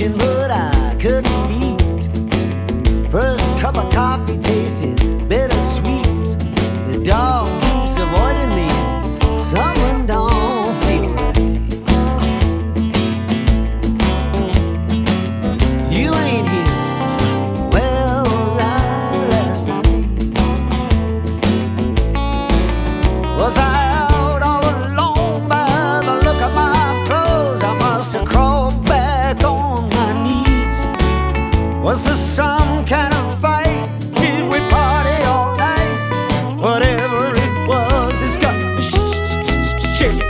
kitchen, but I couldn't eat. First cup of coffee tasted bittersweet. The dog keeps avoiding me. Someone don't feel right. You ain't here. Well, I last night was I was this some kind of fight? Did we party all night? Whatever it was, it's got me shaking.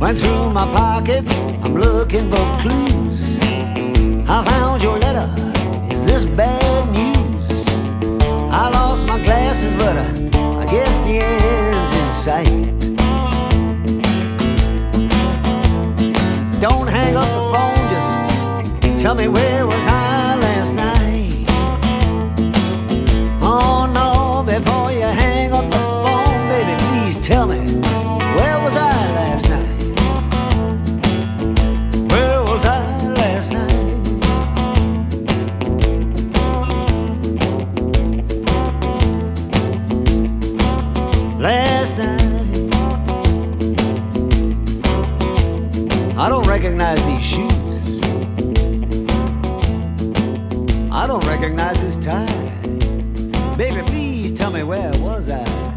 Went through my pockets, I'm looking for clues. I found your letter, is this bad news? I lost my glasses, but I guess the end's in sight. Don't hang up the phone, just tell me where was I last night. Oh no, before you hang up the phone, baby, please tell me, where was I last night? Last night, I don't recognize these shoes. I don't recognize this tie. Baby, please tell me, where was I?